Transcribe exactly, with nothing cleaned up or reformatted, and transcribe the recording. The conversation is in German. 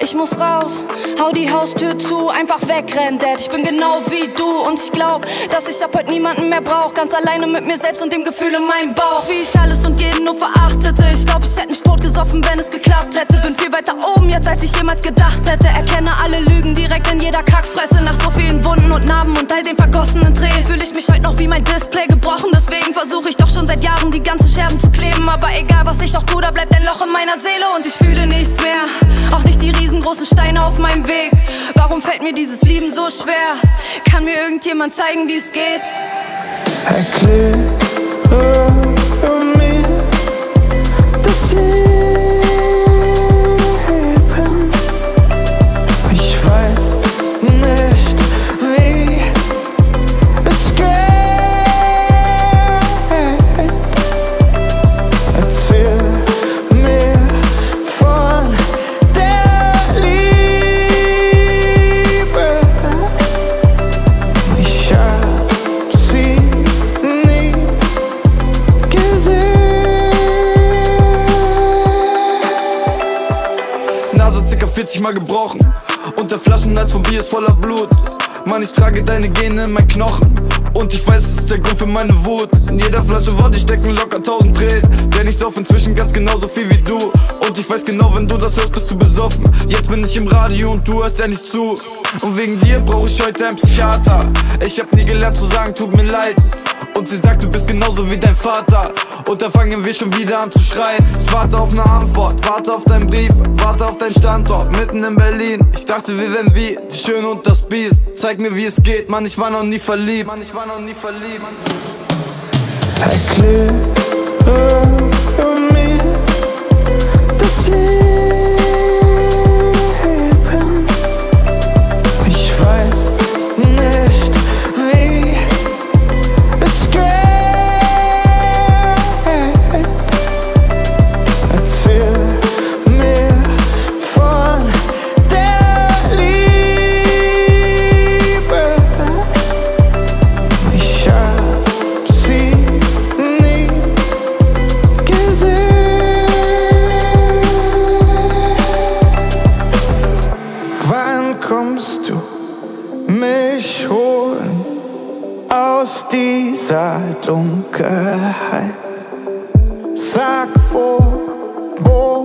Ich muss raus, hau die Haustür zu, einfach wegrennen, Dad. Ich bin genau wie du und ich glaub, dass ich ab heute niemanden mehr brauch. Ganz alleine mit mir selbst und dem Gefühl in meinem Bauch, wie ich alles und jeden nur verachtete. Ich glaub, ich hätte mich totgesoffen, wenn es geklappt hätte. Bin viel weiter oben jetzt, als ich jemals gedacht hätte. Erkenne alle Lügen direkt in jeder Kackfresse. Nach so vielen Wunden und Narben und all den vergossenen Tränen fühle ich mich heute noch wie mein Display gebrochen. Deswegen versuche ich doch schon seit Jahren, die ganzen Scherben zu kleben. Aber egal, was ich doch tue, da bleibt ein Loch in meiner Seele und ich fühle nichts mehr, auch nicht die riesengroßen Steine auf meinem Weg. Warum fällt mir dieses Lieben so schwer? Kann mir irgendjemand zeigen, wie es geht? Erkläre mir das Leben. Ich weiß nicht, wie es geht. Erzähl vierzig mal gebrochen, und der Flaschenhals von Bier ist voller Blut. Mann, ich trage deine Gene in meinen Knochen, und ich weiß, das ist der Grund für meine Wut. In jeder Flasche Wodka stecken locker tausend Tränen, denn ich sauf inzwischen ganz genauso viel wie du. Und ich weiß genau, wenn du das hörst, bist du besoffen. Jetzt bin ich im Radio und du hörst ja nicht zu. Und wegen dir brauch ich heute einen Psychiater. Ich hab nie gelernt zu sagen, tut mir leid. Und sie sagt, du bist genauso wie dein Vater. Und da fangen wir schon wieder an zu schreien. Ich warte auf ne Antwort, warte auf deinen Brief, warte auf deinen Standort, mitten in Berlin. Ich dachte, wir wären wie die Schöne und das Biest. Zeig mir, wie es geht, Mann, ich war noch nie verliebt. Mann, ich war noch nie verliebt. Erkläre mir das Leben. Ich weiß nicht, wie es geht. Erzähl mir von der Liebe. Ich hab sie nie gesehen. Wann kommst du mich holen aus dieser Dunkelheit? Sag, wo, wo